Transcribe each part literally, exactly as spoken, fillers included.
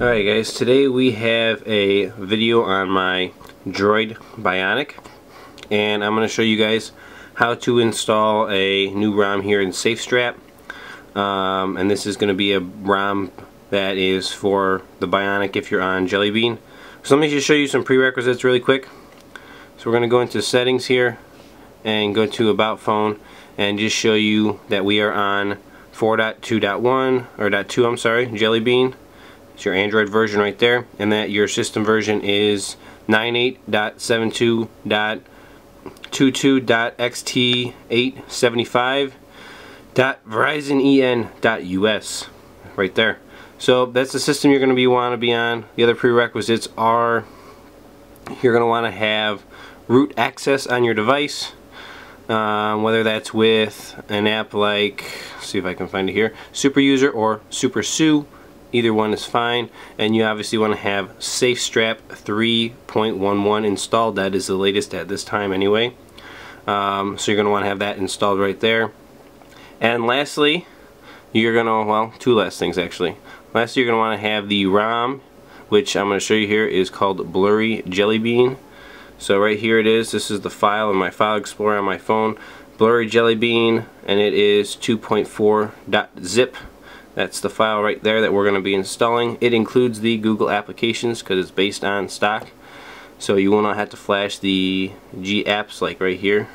Alright guys, today we have a video on my Droid Bionic, and I'm going to show you guys how to install a new ROM here in Safe Strap. Um, and this is going to be a ROM that is for the Bionic if you're on Jelly Bean. So let me just show you some prerequisites really quick. So we're going to go into settings here and go to about phone and just show you that we are on four point two point one or point two, I'm sorry, Jelly Bean. Your Android version right there, and that your system version is ninety-eight dot seventy-two dot twenty-two dot X T eight seventy-five dot Verizon E N dot U S right there. So that's the system you're going to be want to be on. The other prerequisites are you're going to want to have root access on your device, um, whether that's with an app like, see if I can find it here, Superuser or SuperSU. Either one is fine, and you obviously want to have Safe Strap three point one one installed. That is the latest at this time anyway. Um, so you're going to want to have that installed right there. And lastly, you're going to, well, two last things actually. Lastly, you're going to want to have the ROM, which I'm going to show you here is called Blurry Jelly Bean. So right here it is. This is the file in my file explorer on my phone, Blurry Jelly Bean, and it is two point four dot zip. That's the file right there that we're going to be installing. It includes the Google applications because it's based on stock, so you will not have to flash the G apps like right here.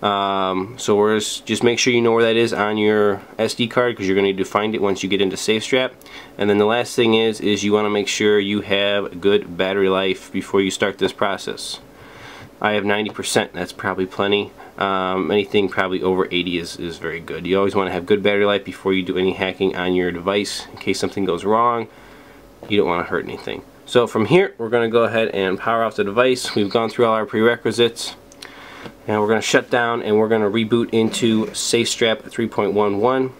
Um, so we're just, just make sure you know where that is on your S D card, because you're going to need to find it once you get into Safe Strap. And then the last thing is is you want to make sure you have good battery life before you start this process. I have ninety percent, that's probably plenty. Um, anything probably over eighty is, is very good. You always want to have good battery life before you do any hacking on your device. In case something goes wrong, you don't want to hurt anything. So from here, we're going to go ahead and power off the device. We've gone through all our prerequisites. Now we're going to shut down and we're going to reboot into Safe Strap three point one one.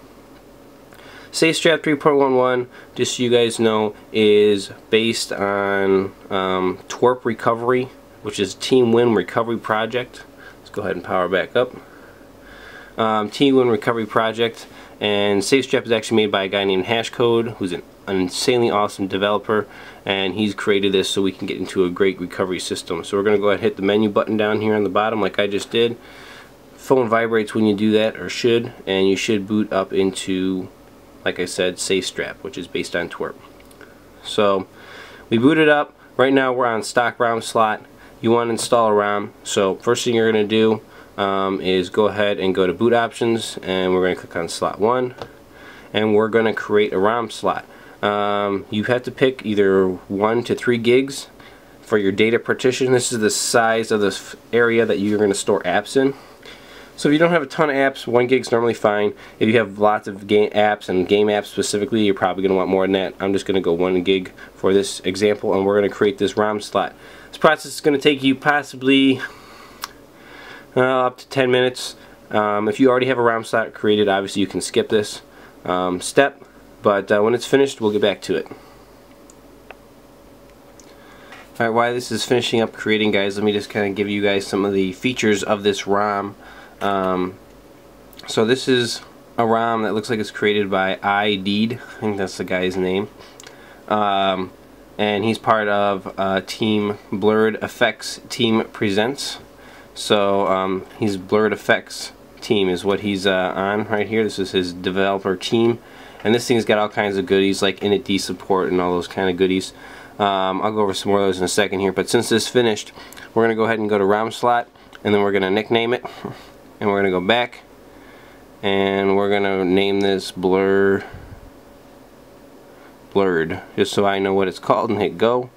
Safe Strap three point one one, just so you guys know, is based on um, T W R P recovery, which is Team Win Recovery Project. Let's go ahead and power back up. Um, Team Win Recovery Project, and Safe Strap is actually made by a guy named Hashcode, who's an, an insanely awesome developer, and he's created this so we can get into a great recovery system. So we're going to go ahead and hit the menu button down here on the bottom like I just did. Phone vibrates when you do that, or should, and you should boot up into, like I said, Safe Strap, which is based on T W R P. So we booted up. Right now we're on stock ROM slot. You want to install a ROM, so first thing you're going to do um, is go ahead and go to boot options, and we're going to click on slot one, and we're going to create a ROM slot. Um, you have to pick either one to three gigs for your data partition. This is the size of the area that you're going to store apps in. So if you don't have a ton of apps, one gig's normally fine. If you have lots of game apps, and game apps specifically, you're probably going to want more than that. I'm just going to go one gig for this example, and we're going to create this ROM slot. This process is going to take you possibly uh, up to ten minutes. Um, if you already have a ROM slot created, obviously you can skip this um, step, but uh, when it's finished, we'll get back to it. Alright, while this is finishing up creating, guys, let me just kind of give you guys some of the features of this ROM. Um, so this is a ROM that looks like it's created by I D, I think that's the guy's name, um, and he's part of uh, Team Blurred Effects Team Presents. So um, he's Blurred Effects Team is what he's uh, on right here. This is his developer team, and this thing's got all kinds of goodies like init D support and all those kind of goodies. Um, I'll go over some more of those in a second here, but since this is finished, we're going to go ahead and go to ROM slot, and then we're going to nickname it. And we're going to go back, and we're going to name this blur blurred just so I know what it's called, and hit go.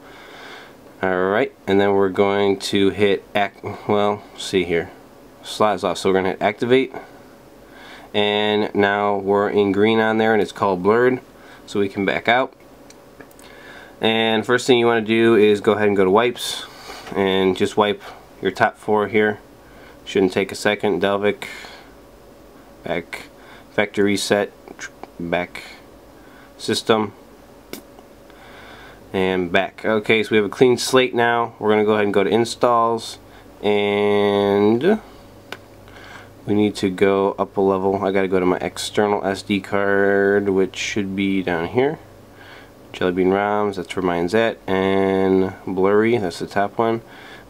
Alright, and then we're going to hit act, well, see here, slides off, so we're going to hit activate, and now we're in green on there and it's called blurred, so we can back out. And first thing you want to do is go ahead and go to wipes and just wipe your top four here. Shouldn't take a second. Delvic, back, vector reset, back, system, and back. Okay, so we have a clean slate now. We're going to go ahead and go to installs, and we need to go up a level. I got to go to my external S D card, which should be down here, Jelly Bean ROMs, that's where mine's at, and Blurry, that's the top one.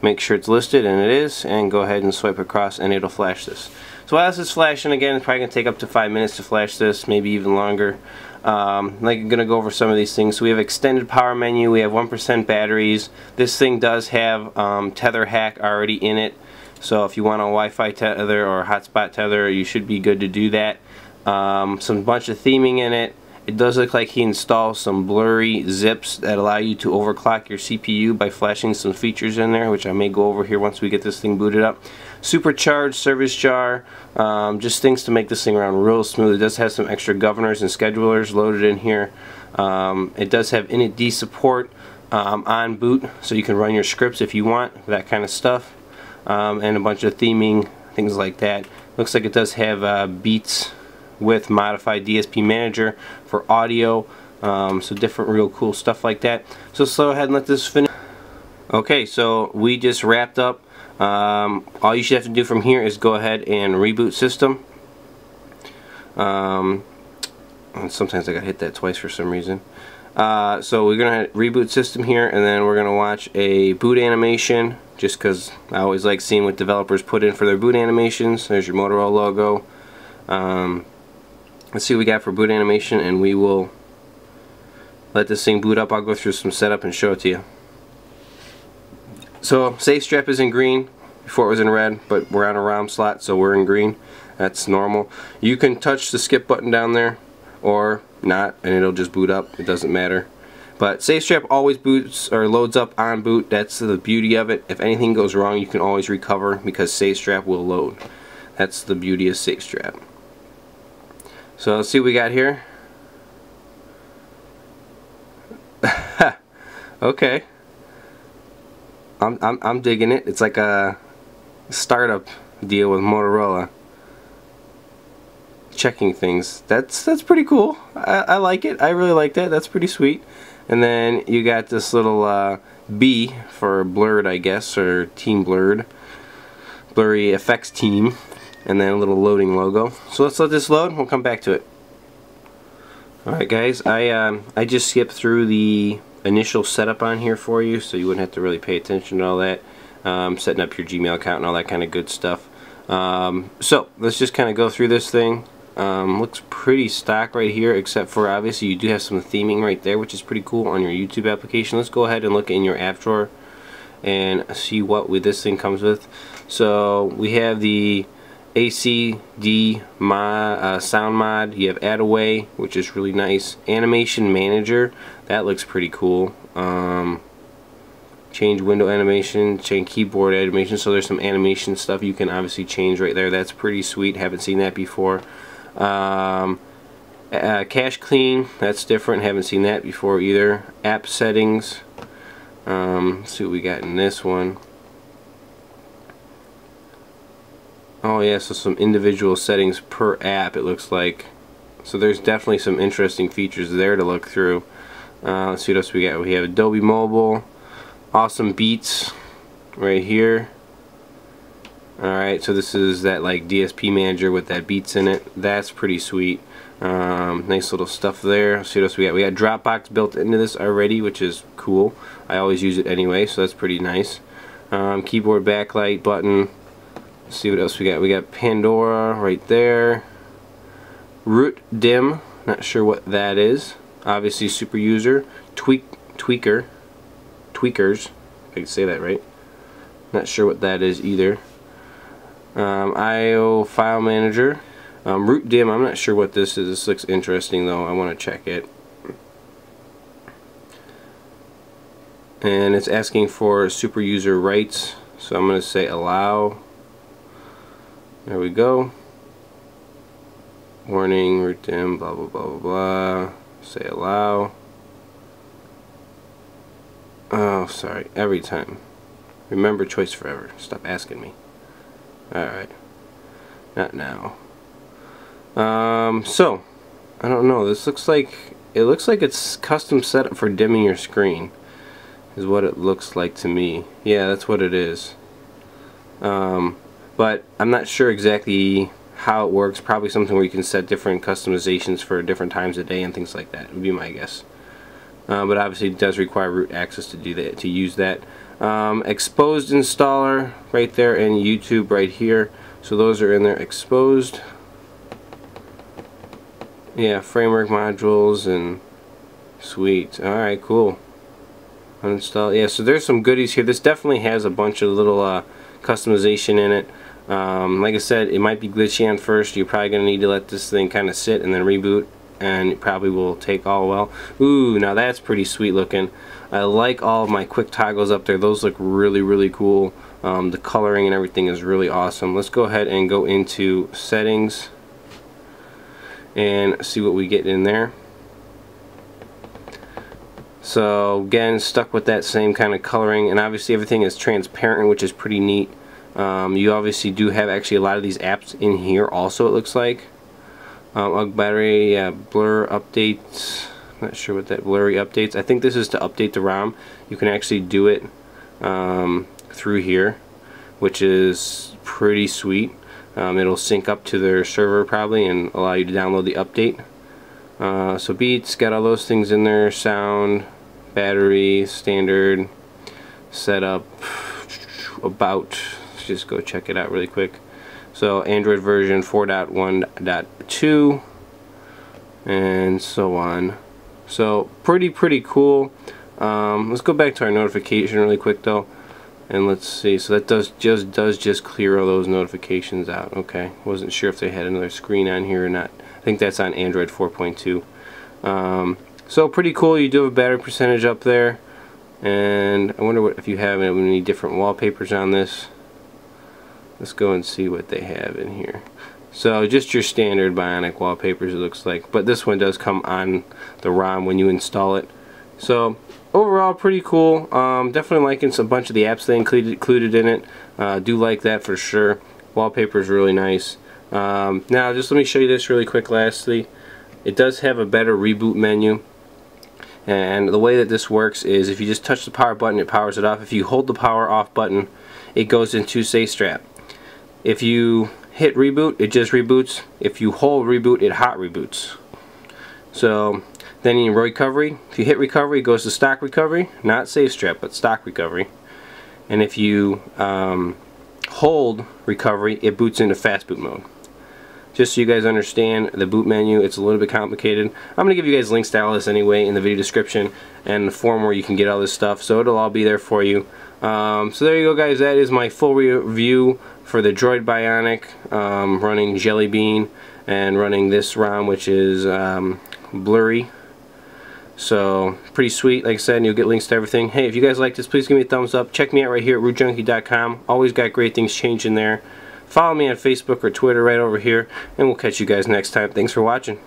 Make sure it's listed, and it is, and go ahead and swipe across and it'll flash this. So while this is flashing, again, it's probably going to take up to five minutes to flash this, maybe even longer. Um, like I'm going to go over some of these things. So we have extended power menu, we have one percent batteries. This thing does have um, tether hack already in it. So if you want a Wi-Fi tether or hotspot tether, you should be good to do that. Um, some bunch of theming in it. It does look like he installs some blurry zips that allow you to overclock your C P U by flashing some features in there, which I may go over here once we get this thing booted up. Supercharged service jar, um, just things to make this thing run real smooth. It does have some extra governors and schedulers loaded in here. Um, it does have initd support um, on boot, so you can run your scripts if you want, that kind of stuff, um, and a bunch of theming, things like that. Looks like it does have uh, beats with modified D S P manager for audio, um, so different real cool stuff like that. So let's go ahead and let this finish. Okay, so we just wrapped up. Um, all you should have to do from here is go ahead and reboot system. Um, and sometimes I got hit that twice for some reason. Uh, so we're gonna reboot system here, and then we're gonna watch a boot animation, just because I always like seeing what developers put in for their boot animations. There's your Motorola logo. Um, Let's see what we got for boot animation, and we will let this thing boot up. I'll go through some setup and show it to you. So Safe Strap is in green. Before it was in red, but we're on a ROM slot, so we're in green. That's normal. You can touch the skip button down there or not, and it'll just boot up. It doesn't matter. But Safe Strap always boots or loads up on boot. That's the beauty of it. If anything goes wrong, you can always recover because Safe Strap will load. That's the beauty of Safe Strap. So let's see what we got here. Okay. I'm, I'm, I'm digging it. It's like a startup deal with Motorola. Checking things. That's that's pretty cool. I, I like it. I really like that. That's pretty sweet. And then you got this little uh, B for Blurred, I guess, or Team Blurred. Blurry Effects Team. And then a little loading logo. So let's let this load and we'll come back to it. Alright guys, I um, I just skipped through the initial setup on here for you, so you wouldn't have to really pay attention to all that. Um, setting up your Gmail account and all that kind of good stuff. Um, so let's just kind of go through this thing. Um, looks pretty stock right here, except for obviously you do have some theming right there, which is pretty cool on your YouTube application. Let's go ahead and look in your app drawer and see what we, this thing comes with. So we have the A C D mod, uh, sound mod. You have AdAway, which is really nice. Animation Manager, that looks pretty cool. Um, change window animation, change keyboard animation. So there's some animation stuff you can obviously change right there. That's pretty sweet. Haven't seen that before. Um, uh, cache clean, that's different. Haven't seen that before either. App settings. Um, let's see what we got in this one. Oh yeah, so some individual settings per app, it looks like. So there's definitely some interesting features there to look through. Uh, let's see what else we got. We have Adobe Mobile, Awesome Beats right here. Alright, so this is that like D S P manager with that Beats in it. That's pretty sweet. Um, nice little stuff there. Let's see what else we got. We got Dropbox built into this already, which is cool. I always use it anyway, so that's pretty nice. Um, keyboard backlight button. See what else we got. We got Pandora right there. Root Dim, not sure what that is. Obviously Superuser. Tweak tweaker. Tweakers. I can say that right. Not sure what that is either. Um, I O file manager. Um, Root Dim, I'm not sure what this is. This looks interesting though. I want to check it. And it's asking for Superuser rights. So I'm going to say allow. There we go. Warning, root dim, blah, blah, blah, blah, blah. Say allow. Oh, sorry. Every time. Remember choice forever. Stop asking me. Alright. Not now. Um, so, I don't know. This looks like, it looks like it's custom setup for dimming your screen. Is what it looks like to me. Yeah, that's what it is. Um... But I'm not sure exactly how it works. Probably something where you can set different customizations for different times of day and things like that would be my guess. uh, but obviously it does require root access to do that, to use that. Um, Exposed installer right there, and YouTube right here. So those are in there. Exposed. Yeah, framework modules and sweet. Alright, cool. Uninstall. Yeah, so there's some goodies here. This definitely has a bunch of little uh, customization in it. Um, like I said, it might be glitchy on first. You're probably going to need to let this thing kind of sit and then reboot, and it probably will take all well. Ooh, now that's pretty sweet looking. I like all of my quick toggles up there. Those look really, really cool. Um, the coloring and everything is really awesome. Let's go ahead and go into settings and see what we get in there. So again, stuck with that same kind of coloring, and obviously everything is transparent, which is pretty neat. Um, you obviously do have actually a lot of these apps in here also, it looks like. Um, Ugg battery, yeah, blur updates, not sure what that blurry updates. I think this is to update the ROM. You can actually do it um, through here, which is pretty sweet. Um, it'll sync up to their server probably and allow you to download the update. Uh, so beats, got all those things in there, sound, battery, standard, setup, about. Let's just go check it out really quick. So Android version four point one point two and so on. So pretty, pretty cool. Um, let's go back to our notification really quick though. And let's see, so that does just does just clear all those notifications out. Okay, wasn't sure if they had another screen on here or not. I think that's on Android four point two. Um, so pretty cool. You do have a battery percentage up there, and I wonder what if you have any different wallpapers on this. Let's go and see what they have in here. So just your standard Bionic wallpapers, it looks like, but this one does come on the ROM when you install it. So overall, pretty cool. Um, definitely liking some bunch of the apps they included, included in it. Uh, do like that for sure. Wallpaper is really nice. Um, now, just let me show you this really quick. Lastly, it does have a better reboot menu. And the way that this works is if you just touch the power button, it powers it off. If you hold the power off button, it goes into Safe Strap. If you hit reboot, it just reboots. If you hold reboot, it hot reboots. So then in recovery, if you hit recovery, it goes to stock recovery, not Safe Strap, but stock recovery. And if you um, hold recovery, it boots into fast boot mode. Just so you guys understand the boot menu, it's a little bit complicated. I'm going to give you guys links to all this anyway in the video description and the form where you can get all this stuff, so it'll all be there for you. Um, so there you go, guys. That is my full review for the Droid Bionic, um, running Jelly Bean and running this ROM, which is um, Blurry. So pretty sweet, like I said, and you'll get links to everything. Hey, if you guys like this, please give me a thumbs up. Check me out right here at Root Junkie dot com. Always got great things changing there. Follow me on Facebook or Twitter right over here, and we'll catch you guys next time. Thanks for watching.